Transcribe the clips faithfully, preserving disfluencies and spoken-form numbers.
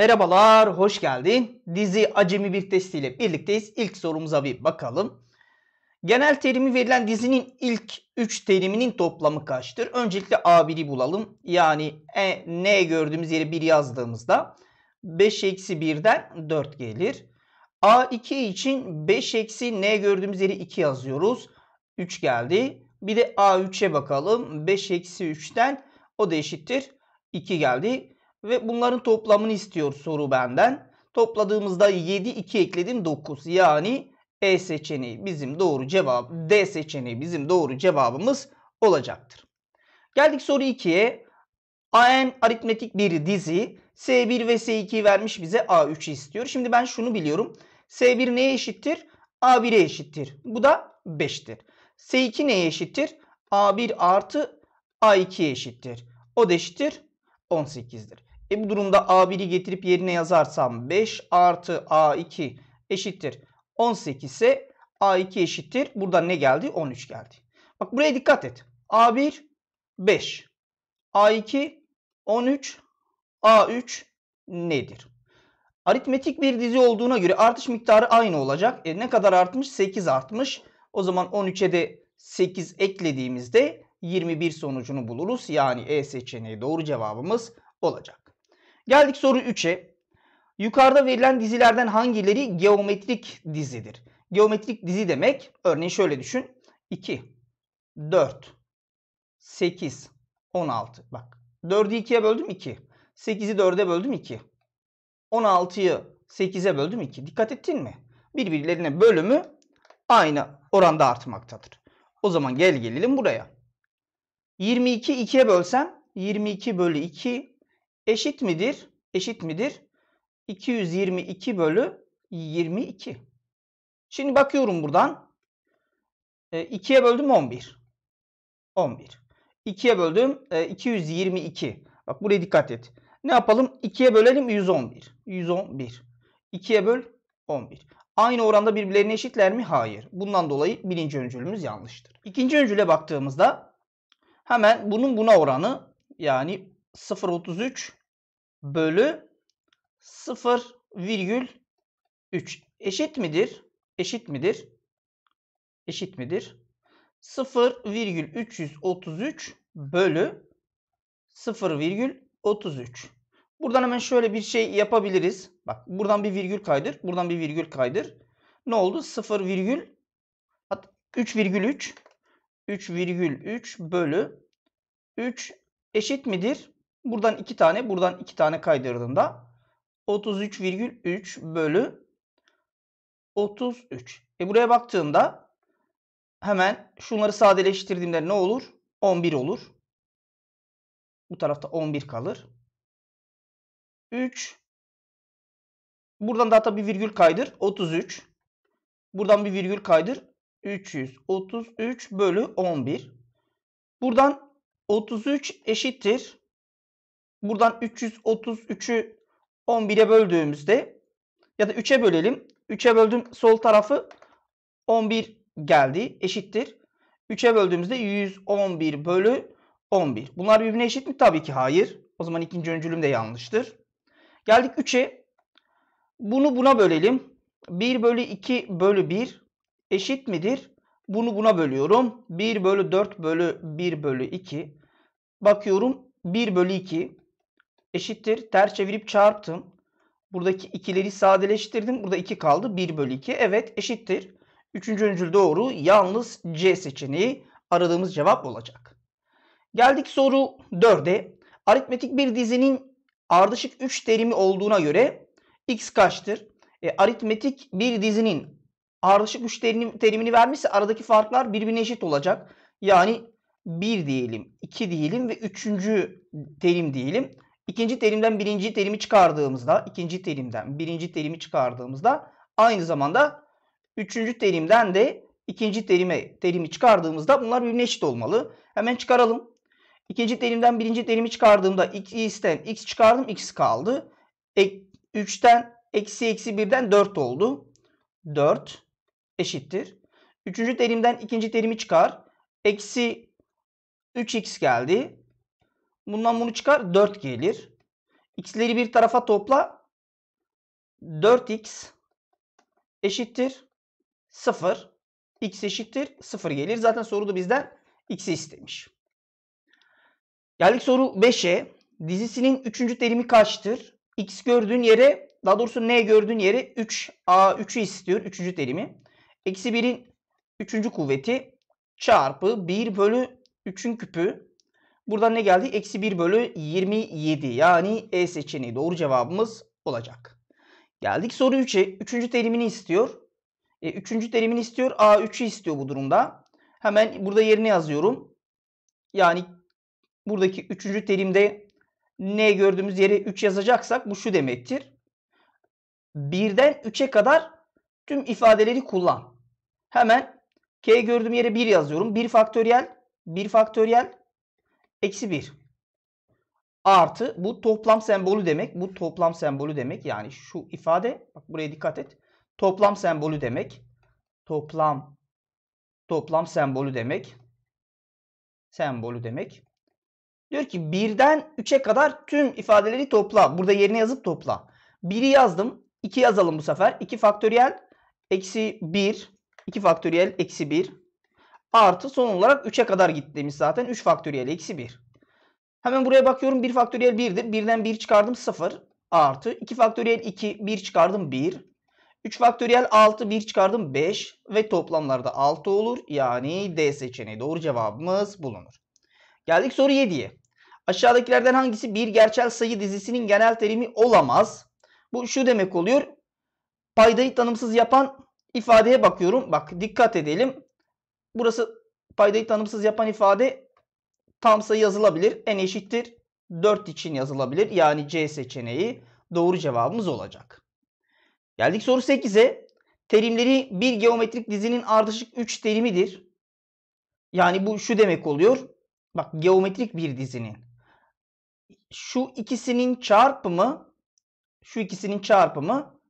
merhabalar, hoş geldin. Dizi acemi bir testiyle birlikteyiz. İlk sorumuza bir bakalım. Genel terimi verilen dizinin ilk üç teriminin toplamı kaçtır? Öncelikle A bir'i bulalım. Yani e, N gördüğümüz yere bir yazdığımızda beş eksi bir'den dört gelir. A iki için beş eksi N gördüğümüz yere iki yazıyoruz. üç geldi. Bir de A üç'e bakalım. beş eksi üç'ten o da eşittir iki geldi. Ve bunların toplamını istiyor soru benden. Topladığımızda yedi, iki ekledim dokuz. Yani E seçeneği bizim doğru cevap, D seçeneği bizim doğru cevabımız olacaktır. Geldik soru iki'ye. A N aritmetik bir dizi. S bir ve S iki'yi vermiş bize, A üç'ü istiyor. Şimdi ben şunu biliyorum. S bir neye eşittir? A bir'e eşittir. Bu da beş'tir. S iki neye eşittir? A bir artı A iki'ye eşittir. O da eşittir on sekiz'dir. E bu durumda A bir'i getirip yerine yazarsam beş artı A iki eşittir on sekiz ise A iki eşittir. Buradan ne geldi? on üç geldi. Bak buraya dikkat et. A bir beş. A iki on üç. A üç nedir? Aritmetik bir dizi olduğuna göre artış miktarı aynı olacak. E ne kadar artmış? sekiz artmış. O zaman on üç'e de sekiz eklediğimizde yirmi bir sonucunu buluruz. Yani E seçeneği doğru cevabımız olacak. Geldik soru üç'e. Yukarıda verilen dizilerden hangileri geometrik dizidir? Geometrik dizi demek, örneğin şöyle düşün. iki, dört, sekiz, on altı. Bak dört'ü iki'ye böldüm iki. sekiz'i dört'e böldüm iki. on altı'yı sekiz'e böldüm iki. Dikkat ettin mi? Birbirlerine bölümü aynı oranda artmaktadır. O zaman gel gelelim buraya. yirmi iki iki'ye bölsem yirmi iki bölü iki eşit midir? Eşit midir? iki yüz yirmi iki bölü yirmi iki. Şimdi bakıyorum buradan. E, iki'ye böldüm on bir. on bir. iki'ye böldüm e, iki yüz yirmi iki. Bak buraya dikkat et. Ne yapalım? iki'ye bölelim yüz on bir. yüz on bir. iki'ye böl on bir. Aynı oranda birbirlerine eşitler mi? Hayır. Bundan dolayı birinci öncülümüz yanlıştır. İkinci öncüle baktığımızda hemen bunun buna oranı, yani sıfır virgül otuz üç bölü sıfır virgül üç eşit midir? Eşit midir? Eşit midir? sıfır virgül üç yüz otuz üç bölü sıfır virgül otuz üç. Buradan hemen şöyle bir şey yapabiliriz. Bak buradan bir virgül kaydır. Buradan bir virgül kaydır. Ne oldu? sıfır virgül üç virgül üç. üç virgül üç bölü üç eşit midir? Buradan iki tane, buradan iki tane kaydırdığında otuz üç virgül üç bölü otuz üç. E buraya baktığımda hemen şunları sadeleştirdiğimde ne olur? on bir olur. Bu tarafta on bir kalır. üç. Buradan da tabii bir virgül kaydır. otuz üç. Buradan bir virgül kaydır. üç yüz otuz üç bölü on bir. Buradan otuz üç eşittir. Buradan üç yüz otuz üç'ü on bir'e böldüğümüzde ya da üç'e bölelim. üç'e böldüm sol tarafı on bir geldi. Eşittir. üç'e böldüğümüzde yüz on bir bölü on bir. Bunlar birbirine eşit mi? Tabii ki hayır. O zaman ikinci öncülüm de yanlıştır. Geldik üç'e. Bunu buna bölelim. bir bölü iki bölü bir eşit midir? Bunu buna bölüyorum. bir bölü dört bölü bir bölü iki. Bakıyorum bir bölü iki eşittir. Ters çevirip çarptım. Buradaki iki'leri sadeleştirdim. Burada iki kaldı. bir bölü iki. Evet eşittir. Üçüncü öncül doğru. Yalnız C seçeneği aradığımız cevap olacak. Geldik soru dört'e. Aritmetik bir dizinin ardışık üç terimi olduğuna göre x kaçtır? E, aritmetik bir dizinin ardışık üç terim, terimini vermişse aradaki farklar birbirine eşit olacak. Yani bir diyelim, iki diyelim ve üçüncü terim diyelim. İkinci terimden birinci terimi çıkardığımızda, ikinci terimden birinci terimi çıkardığımızda aynı zamanda üçüncü terimden de ikinci terime terimi çıkardığımızda bunlar birbirine eşit olmalı. Hemen çıkaralım. İkinci terimden birinci terimi çıkardığımda x'ten x çıkardım, x kaldı. E, üç'ten eksi eksi bir'den dört oldu. dört eşittir. Üçüncü terimden ikinci terimi çıkar. Eksi üç x geldi. Bundan bunu çıkar. dört gelir. X'leri bir tarafa topla. dört x eşittir sıfır. X eşittir sıfır gelir. Zaten soruda bizden x'i istemiş. Geldik soru beşe. Dizisinin üçüncü terimi kaçtır? X gördüğün yere, daha doğrusu n gördüğün yere üç a üçü istiyor. üçüncü terimi. Eksi birin üçüncü kuvveti çarpı bir bölü üçün küpü. Buradan ne geldi? Eksi bir bölü yirmi yedi. Yani E seçeneği doğru cevabımız olacak. Geldik soru üçe. üçüncü terimini istiyor. E, üçüncü terimini istiyor. a üçü istiyor bu durumda. Hemen burada yerine yazıyorum. Yani buradaki üçüncü terimde n gördüğümüz yere üç yazacaksak bu şu demektir. birden üçe kadar tüm ifadeleri kullan. Hemen k gördüğüm yere bir yazıyorum. bir faktöriyel, bir faktöriyel, eksi bir. Artı bu toplam sembolü demek. Bu toplam sembolü demek. Yani şu ifade. Bak buraya dikkat et. Toplam sembolü demek. Toplam. Toplam sembolü demek. Sembolü demek. Diyor ki birden üçe kadar tüm ifadeleri topla. Burada yerine yazıp topla. biri yazdım. iki yazalım bu sefer. iki faktöriyel eksi bir. iki faktöriyel eksi bir. Artı son olarak üçe kadar git demiş zaten. üç faktöriyel eksi bir. Hemen buraya bakıyorum. bir faktöriyel bir'dir. birden bir çıkardım sıfır. Artı iki faktöriyel iki. bir çıkardım bir. üç faktöriyel altı. bir çıkardım beş. Ve toplamlarda altı olur. Yani D seçeneği doğru cevabımız bulunur. Geldik soru yediye. Aşağıdakilerden hangisi bir gerçel sayı dizisinin genel terimi olamaz? Bu şu demek oluyor. Paydayı tanımsız yapan ifadeye bakıyorum. Bak dikkat edelim. Burası paydayı tanımsız yapan ifade tam sayı yazılabilir. N eşittir dört için yazılabilir. Yani C seçeneği doğru cevabımız olacak. Geldik soru sekize. Terimleri bir geometrik dizinin ardışık üç terimidir. Yani bu şu demek oluyor. Bak geometrik bir dizinin şu ikisinin çarpımı şu ikisinin çarpımı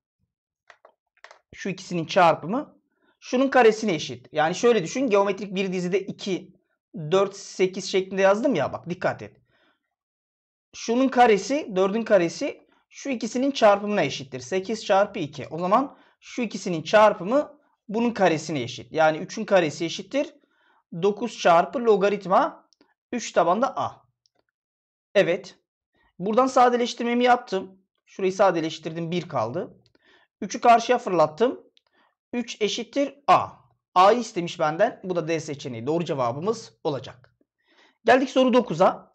şu ikisinin çarpımı şunun karesine eşit. Yani şöyle düşün, geometrik bir dizide iki, dört, sekiz şeklinde yazdım ya, bak dikkat et. Şunun karesi, dördün karesi şu ikisinin çarpımına eşittir. sekiz çarpı iki. O zaman şu ikisinin çarpımı bunun karesine eşit. Yani üçün karesi eşittir dokuz çarpı logaritma üç tabanda a. Evet. Buradan sadeleştirmemi yaptım. Şurayı sadeleştirdim. bir kaldı. üçü karşıya fırlattım. üç eşittir a. A'yı istemiş benden. Bu da D seçeneği. Doğru cevabımız olacak. Geldik soru dokuza.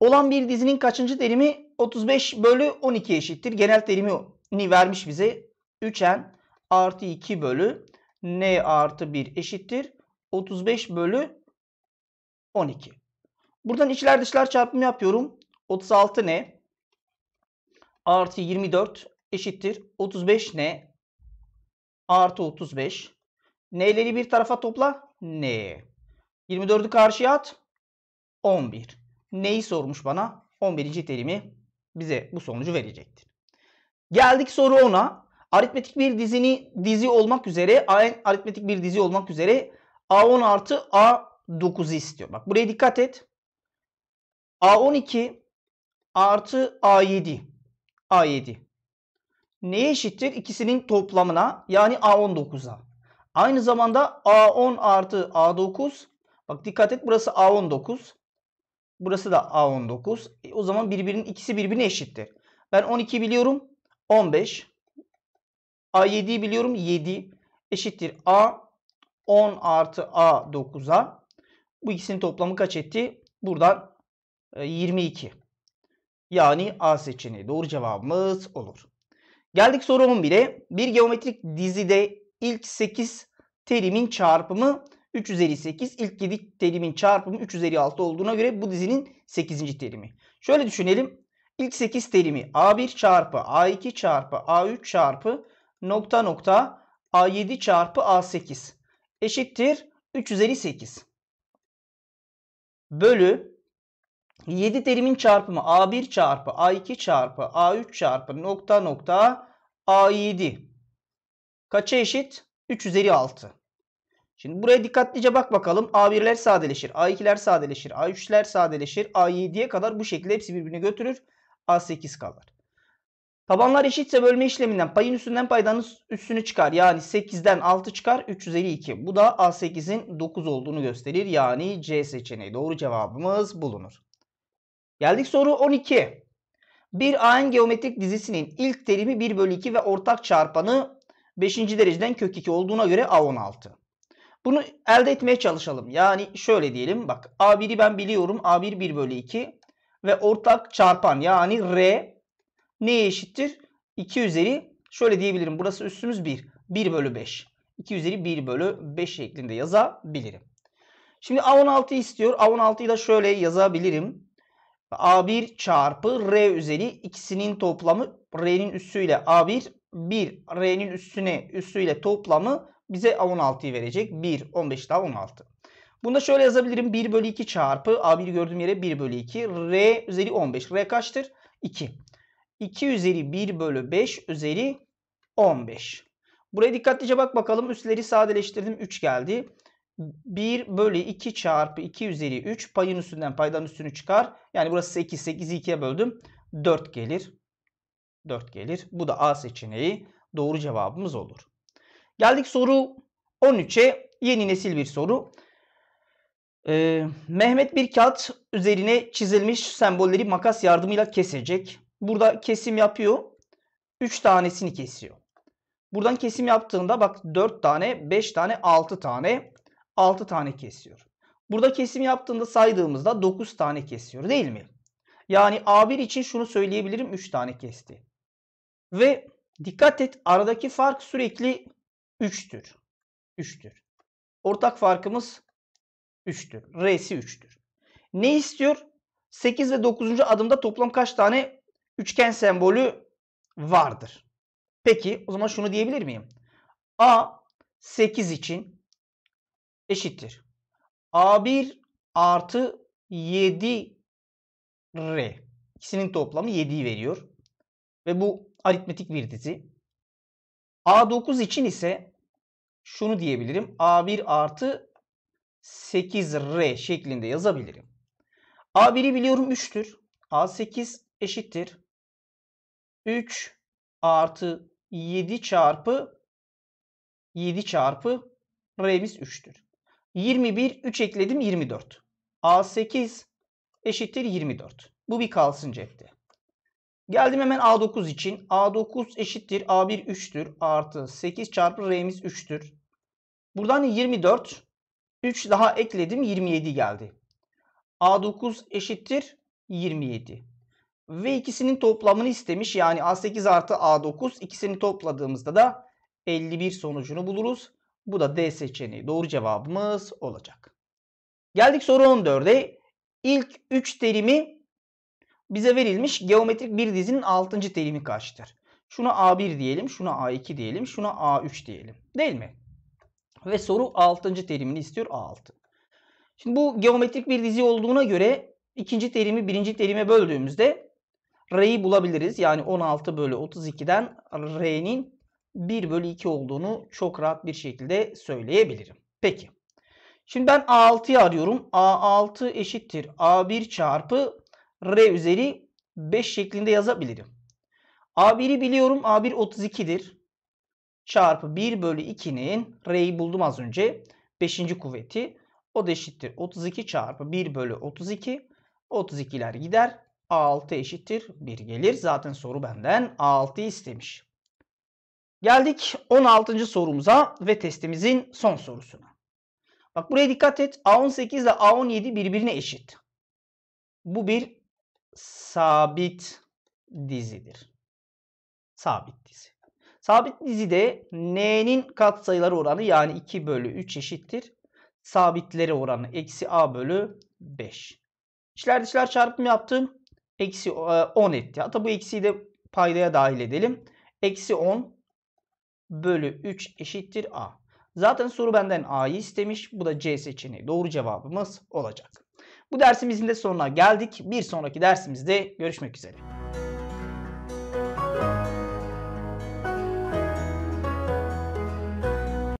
Olan bir dizinin kaçıncı terimi otuz beş bölü on iki eşittir? Genel terimini vermiş bize. üç n artı iki bölü n artı bir eşittir otuz beş bölü on iki. Buradan içler dışlar çarpımı yapıyorum. otuz altı n artı yirmi dört eşittir otuz beş n artı otuz beş. N'leri bir tarafa topla. N. yirmi dördü karşıya at. on bir. N'yi sormuş bana. on birinci terimi bize bu sonucu verecektir. Geldik soru ona. Aritmetik bir dizini dizi olmak üzere A N aritmetik bir dizi olmak üzere A on artı A dokuzu istiyor. Bak buraya dikkat et. A on iki artı A yedi. A yedi. Neye eşittir? İkisinin toplamına, yani A on dokuza. Aynı zamanda A on artı A dokuz. Bak dikkat et, burası A on dokuz. Burası da A on dokuz. E, o zaman birbirinin ikisi birbirine eşittir. Ben on iki biliyorum. on beş. A yediyi biliyorum. yedi eşittir A on artı A dokuza. Bu ikisinin toplamı kaç etti? Buradan yirmi iki. Yani A seçeneği doğru cevabımız olur. Geldik soru on bire. Bir geometrik dizide ilk sekiz terimin çarpımı üç üzeri sekiz, ilk yedi terimin çarpımı üç üzeri altı olduğuna göre bu dizinin sekizinci terimi. Şöyle düşünelim. İlk sekiz terimi A bir çarpı A iki çarpı A üç çarpı nokta nokta A yedi çarpı A sekiz eşittir üç üzeri sekiz. Bölü yedi terimin çarpımı A bir çarpı A iki çarpı A üç çarpı nokta nokta A yedi. Kaça eşit? üç üzeri altı. Şimdi buraya dikkatlice bak bakalım. A birler sadeleşir. A ikiler sadeleşir. A üçler sadeleşir. A yediye kadar bu şekilde hepsi birbirini götürür. A sekiz kalır. Tabanlar eşitse bölme işleminden payın üstünden paydanın üstünü çıkar. Yani sekizden altı çıkar, üç üzeri iki. Bu da A sekizin dokuz olduğunu gösterir. Yani C seçeneği doğru cevabımız bulunur. Geldik soru on iki. Bir a'nın geometrik dizisinin ilk terimi bir bölü iki ve ortak çarpanı beşinci dereceden kök iki olduğuna göre A on altı. Bunu elde etmeye çalışalım. Yani şöyle diyelim. Bak A bir'i ben biliyorum. A bir bir bölü iki ve ortak çarpan yani R neye eşittir? iki üzeri şöyle diyebilirim. Burası üstümüz bir. bir bölü beş. iki üzeri bir bölü beş şeklinde yazabilirim. Şimdi A on altı istiyor. A on altıyı da şöyle yazabilirim. A bir çarpı R üzeri ikisinin toplamı R'nin üssüyle A bir. bir R'nin üstüne üssüyle toplamı bize A on altıyı verecek. bir, on beş daha on altı. Bunu da şöyle yazabilirim. bir bölü iki çarpı A bir gördüğüm yere bir bölü iki. R üzeri on beş. R kaçtır? iki. iki üzeri bir bölü beş üzeri on beş. Buraya dikkatlice bak bakalım. Üstleri sadeleştirdim. üç geldi. bir bölü iki çarpı iki üzeri üç. Payın üstünden paydanın üstünü çıkar. Yani burası sekiz. sekizi ikiye böldüm. dört gelir. dört gelir. Bu da A seçeneği doğru cevabımız olur. Geldik soru on üçe. Yeni nesil bir soru. Ee, Mehmet bir kağıt üzerine çizilmiş sembolleri makas yardımıyla kesecek. Burada kesim yapıyor. üç tanesini kesiyor. Buradan kesim yaptığında bak dört tane, beş tane, altı tane, altı tane kesiyor. Burada kesim yaptığında saydığımızda dokuz tane kesiyor değil mi? Yani A bir için şunu söyleyebilirim, üç tane kesti. Ve dikkat et, aradaki fark sürekli üçtür. üçtür. Ortak farkımız üçtür. R'si üçtür. Ne istiyor? sekiz ve dokuzuncu adımda toplam kaç tane üçgen sembolü vardır? Peki o zaman şunu diyebilir miyim? A sekiz için eşittir. A bir artı yedi R. İkisinin toplamı yediyi veriyor. Ve bu aritmetik bir dizi. A dokuz için ise şunu diyebilirim. A bir artı sekiz R şeklinde yazabilirim. A bir'i biliyorum üçtür. A sekiz eşittir. üç artı yedi çarpı yedi çarpı R'miz üçtür. yirmi bir, üç ekledim yirmi dört. A sekiz eşittir yirmi dört. Bu bir kalsın cepte. Geldim hemen A dokuz için. A dokuz eşittir. A bir üçtür. Artı sekiz çarpı R'miz üçtür. Buradan yirmi dört. üç daha ekledim. yirmi yedi geldi. A dokuz eşittir. yirmi yedi. Ve ikisinin toplamını istemiş. Yani A sekiz artı A dokuz. İkisini topladığımızda da elli bir sonucunu buluruz. Bu da D seçeneği. Doğru cevabımız olacak. Geldik soru on dörde. İlk üç terimi bize verilmiş geometrik bir dizinin altıncı terimi kaçtır? Şuna A bir diyelim, şuna A iki diyelim, şuna A üç diyelim. Değil mi? Ve soru altıncı terimini istiyor, A altı. Şimdi bu geometrik bir dizi olduğuna göre ikinci terimi birinci terime böldüğümüzde R'yi bulabiliriz. Yani on altı bölü otuz iki'den R'nin bir bölü iki olduğunu çok rahat bir şekilde söyleyebilirim. Peki. Şimdi ben A altı'yı arıyorum. A altı eşittir A bir çarpı R üzeri beş şeklinde yazabilirim. A bir'i biliyorum. A bir otuz iki'dir. Çarpı bir bölü iki'nin R'yi buldum az önce. beşinci kuvveti. O da eşittir. otuz iki çarpı bir bölü otuz iki. otuz iki'ler gider. A altı eşittir bir gelir. Zaten soru benden A altı'yı istemiş. Geldik on altıncı sorumuza ve testimizin son sorusuna. Bak buraya dikkat et. A on sekiz ile A on yedi birbirine eşit. Bu bir sabit dizidir. Sabit dizi. Sabit dizide n'nin katsayıları oranı yani iki bölü üç eşittir. Sabitleri oranı eksi a bölü beş. İçler dışlar çarpımı yaptım. Eksi on etti. Hatta bu eksiyi de paydaya dahil edelim. Eksi on bölü üç eşittir a. Zaten soru benden a'yı istemiş. Bu da c seçeneği. Doğru cevabımız olacak. Bu dersimizin de sonuna geldik. Bir sonraki dersimizde görüşmek üzere.